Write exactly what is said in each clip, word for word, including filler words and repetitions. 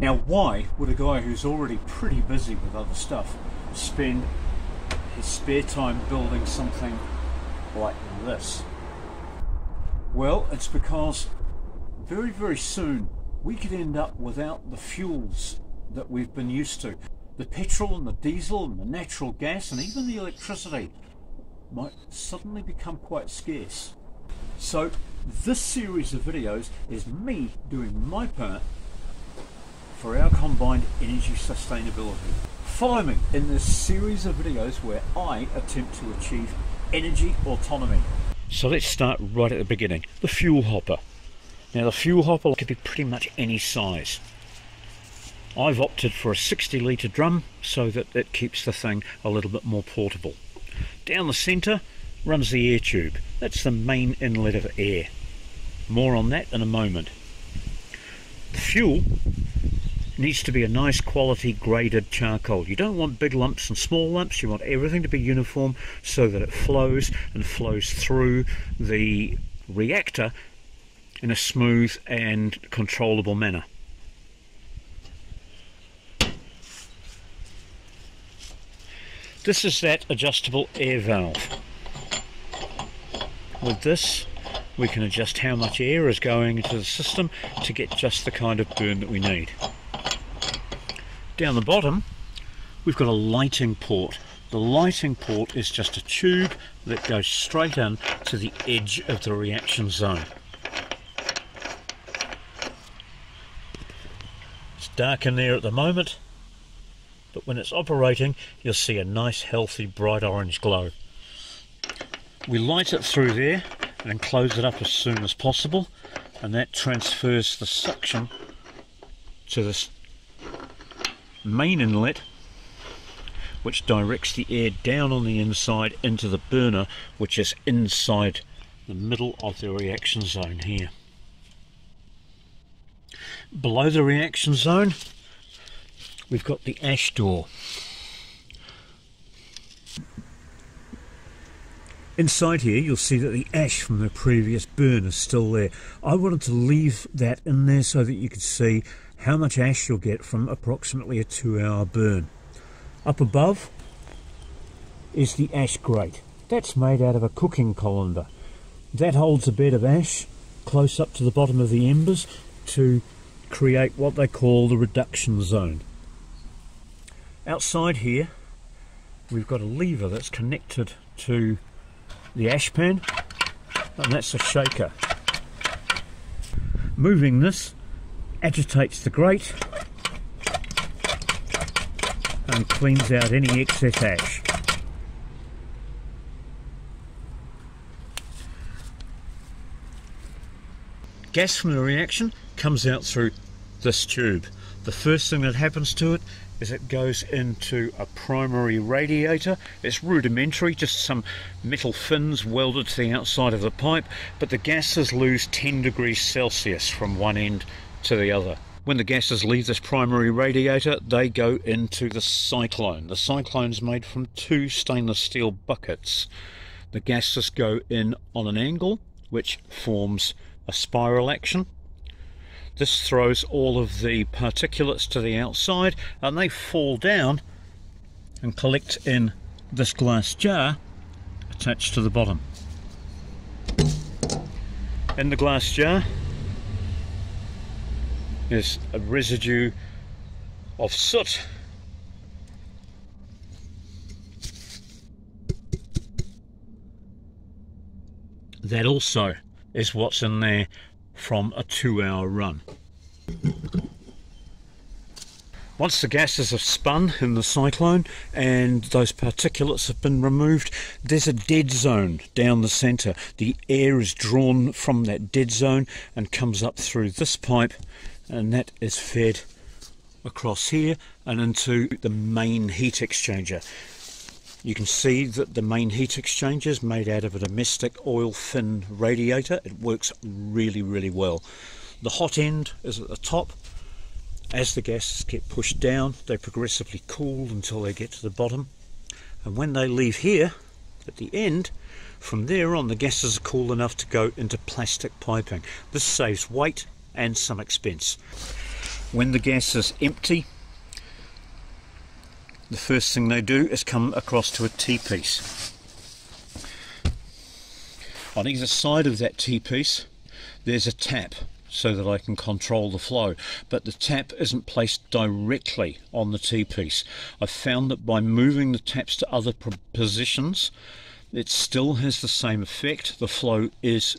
Now why would a guy who's already pretty busy with other stuff spend his spare time building something like this? Well, it's because very, very soon we could end up without the fuels that we've been used to. The petrol and the diesel and the natural gas and even the electricity might suddenly become quite scarce. So this series of videos is me doing my part for our combined energy sustainability. Follow me in this series of videos where I attempt to achieve energy autonomy. So let's start right at the beginning, the fuel hopper. Now the fuel hopper could be pretty much any size. I've opted for a sixty litre drum so that it keeps the thing a little bit more portable. Down the centre runs the air tube. That's the main inlet of air. More on that in a moment. The fuel needs to be a nice quality graded charcoal. You don't want big lumps and small lumps, you want everything to be uniform so that it flows and flows through the reactor in a smooth and controllable manner. This is that adjustable air valve. With this we can adjust how much air is going into the system to get just the kind of burn that we need. Down the bottom we've got a lighting port. The lighting port is just a tube that goes straight in to the edge of the reaction zone. It's dark in there at the moment, but when it's operating you'll see a nice healthy bright orange glow. We light it through there and close it up as soon as possible, and that transfers the suction to this main inlet which directs the air down on the inside into the burner, which is inside the middle of the reaction zone here. Below the reaction zone we've got the ash door. Inside here you'll see that the ash from the previous burn is still there. I wanted to leave that in there so that you could see how much ash you'll get from approximately a two hour burn. Up above is the ash grate. That's made out of a cooking colander. That holds a bed of ash close up to the bottom of the embers to create what they call the reduction zone. Outside here we've got a lever that's connected to the ash pan, and that's a shaker. Moving this agitates the grate and cleans out any excess ash. Gas from the reaction comes out through this tube. The first thing that happens to it is it goes into a primary radiator. It's rudimentary, just some metal fins welded to the outside of the pipe, but the gases lose ten degrees Celsius from one end to the other. When the gases leave this primary radiator, they go into the cyclone. The cyclone's made from two stainless steel buckets. The gases go in on an angle, which forms a spiral action. This throws all of the particulates to the outside and they fall down and collect in this glass jar attached to the bottom. In the glass jar is a residue of soot. That also is what's in there from a two-hour run. Once the gases have spun in the cyclone and those particulates have been removed, there's a dead zone down the centre. The air is drawn from that dead zone and comes up through this pipe, and that is fed across here and into the main heat exchanger. You can see that the main heat exchanger is made out of a domestic oil fin radiator. It works really, really well. The hot end is at the top. As the gases get pushed down, they progressively cool until they get to the bottom. And when they leave here, at the end, from there on the gases are cool enough to go into plastic piping. This saves weight and some expense. when the gas is empty, the first thing they do is come across to a T-piece. On either side of that T-piece there's a tap so that I can control the flow, but the tap isn't placed directly on the T-piece. I've found that by moving the taps to other positions it still has the same effect. The flow is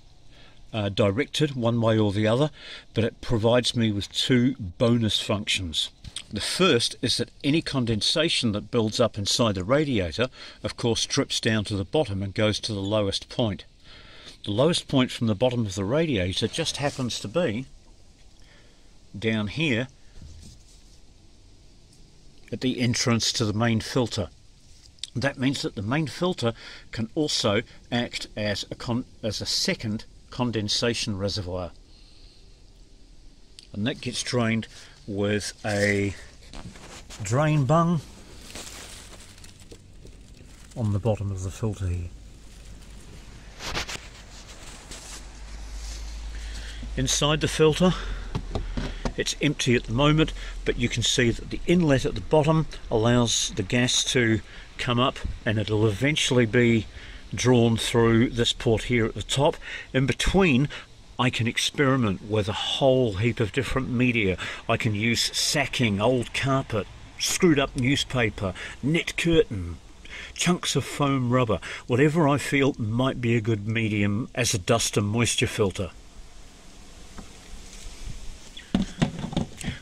uh, directed one way or the other, but it provides me with two bonus functions. The first is that any condensation that builds up inside the radiator of course drips down to the bottom and goes to the lowest point. The lowest point from the bottom of the radiator just happens to be down here at the entrance to the main filter. That means that the main filter can also act as a, con as a second condensation reservoir, and that gets drained with a drain bung on the bottom of the filter here. Inside the filter it's empty at the moment, but you can see that the inlet at the bottom allows the gas to come up, and it'll eventually be drawn through this port here at the top. In between I can experiment with a whole heap of different media. I can use sacking, old carpet, screwed up newspaper, knit curtain, chunks of foam rubber, whatever I feel might be a good medium as a dust and moisture filter.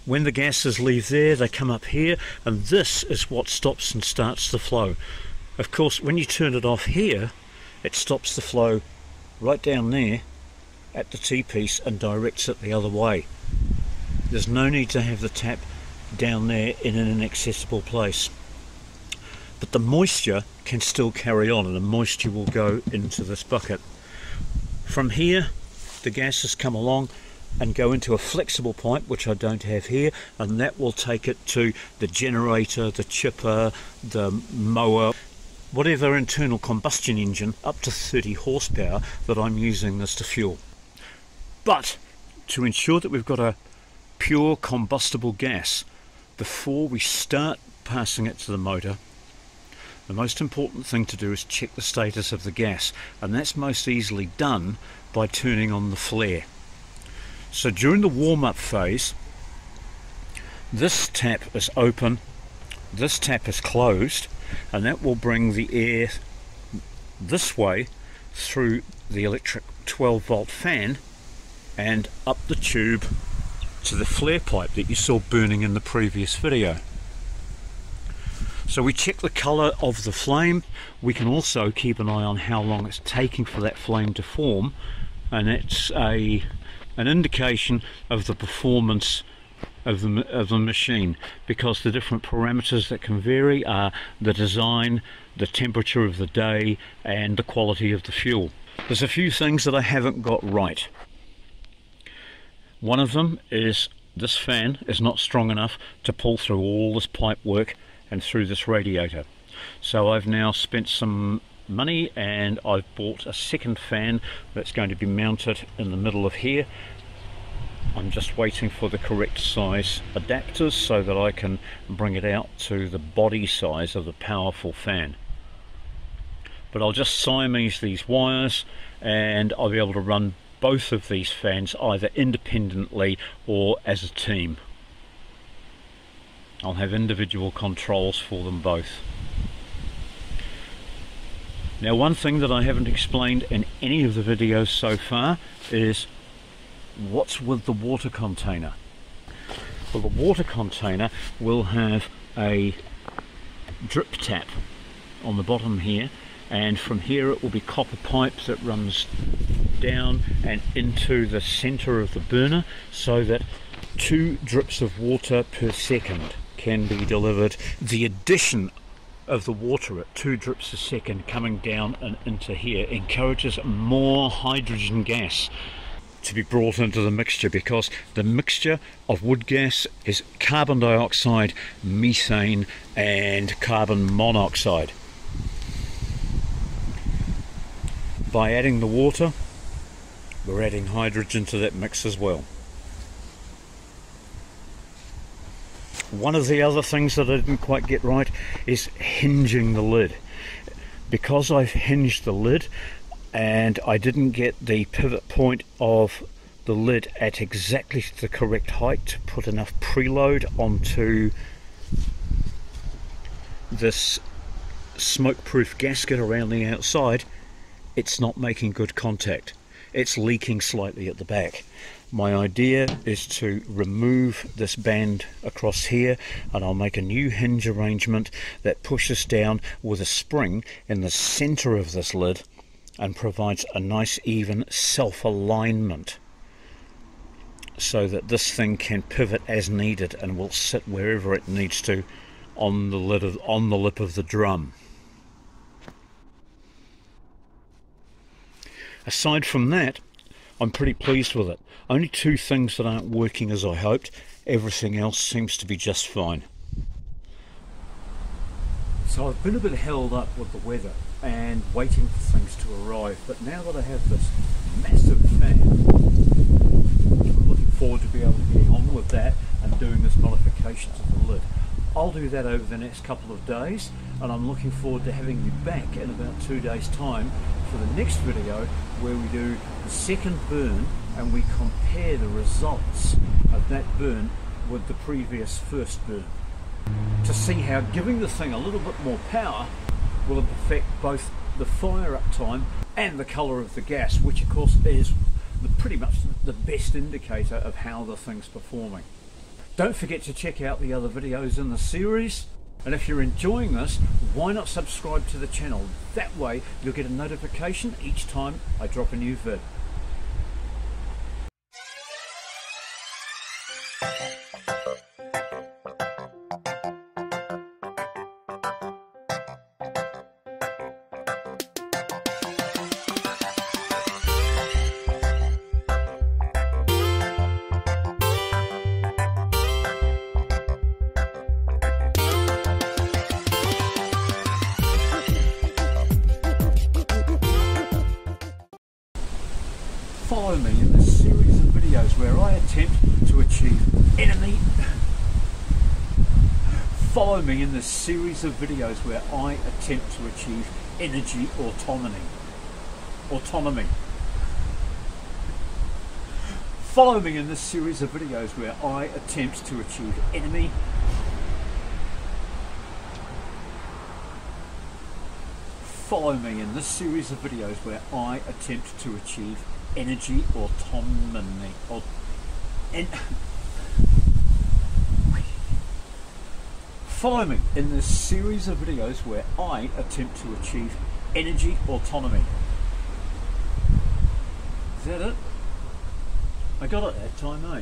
When the gases leave there, they come up here, and this is what stops and starts the flow. Of course, when you turn it off here, it stops the flow right down there at the T-piece and directs it the other way. There's no need to have the tap down there in an inaccessible place. But the moisture can still carry on, and the moisture will go into this bucket. From here, the gases come along and go into a flexible pipe, which I don't have here, and that will take it to the generator, the chipper, the mower, whatever internal combustion engine up to thirty horsepower that I'm using this to fuel. But to ensure that we've got a pure combustible gas before we start passing it to the motor, the most important thing to do is check the status of the gas, and that's most easily done by turning on the flare. So during the warm-up phase, this tap is open, this tap is closed, and that will bring the air this way through the electric twelve volt fan and up the tube to the flare pipe that you saw burning in the previous video. So we check the colour of the flame. We can also keep an eye on how long it's taking for that flame to form, and it's a an indication of the performance of the, of the machine, because the different parameters that can vary are the design, the temperature of the day, and the quality of the fuel. There's a few things that I haven't got right. One of them is this fan is not strong enough to pull through all this pipe work and through this radiator. So I've now spent some money and I've bought a second fan that's going to be mounted in the middle of here. I'm just waiting for the correct size adapters so that I can bring it out to the body size of the powerful fan. But I'll just Siamese these wires and I'll be able to run both of these fans either independently or as a team. I'll have individual controls for them both. Now, one thing that I haven't explained in any of the videos so far is what's with the water container. Well, the water container will have a drip tap on the bottom here, and from here it will be copper pipe that runs down and into the center of the burner so that two drips of water per second can be delivered. The addition of the water at two drips a second coming down and into here encourages more hydrogen gas to be brought into the mixture, because the mixture of wood gas is carbon dioxide, methane and carbon monoxide. By adding the water, we're adding hydrogen to that mix as well. One of the other things that I didn't quite get right is hinging the lid. Because I've hinged the lid and I didn't get the pivot point of the lid at exactly the correct height to put enough preload onto this smoke-proof gasket around the outside, it's not making good contact. It's leaking slightly at the back. My idea is to remove this band across here, and I'll make a new hinge arrangement that pushes down with a spring in the center of this lid and provides a nice even self-alignment so that this thing can pivot as needed and will sit wherever it needs to on the lid of, on the lip of the drum. Aside from that, I'm pretty pleased with it. Only two things that aren't working as I hoped. Everything else seems to be just fine. So I've been a bit held up with the weather and waiting for things to arrive, but now that I have this massive fan, I'm looking forward to be able to get on with that and doing this modification to the lid. I'll do that over the next couple of days, and I'm looking forward to having you back in about two days time for the next video, where we do the second burn and we compare the results of that burn with the previous first burn to see how giving the thing a little bit more power will affect both the fire up time and the colour of the gas, which of course is the, pretty much the best indicator of how the thing's performing. Don't forget to check out the other videos in the series, and if you're enjoying this, why not subscribe to the channel? That way you'll get a notification each time I drop a new vid. Follow me in this series of videos where I attempt to achieve enemy follow me in this series of videos where I attempt to achieve energy autonomy autonomy follow me in this series of videos where I attempt to achieve enemy follow me in this series of videos where I attempt to achieve energy autonomy or en follow me in this series of videos where I attempt to achieve energy autonomy. Is that it? I got it that time, eh?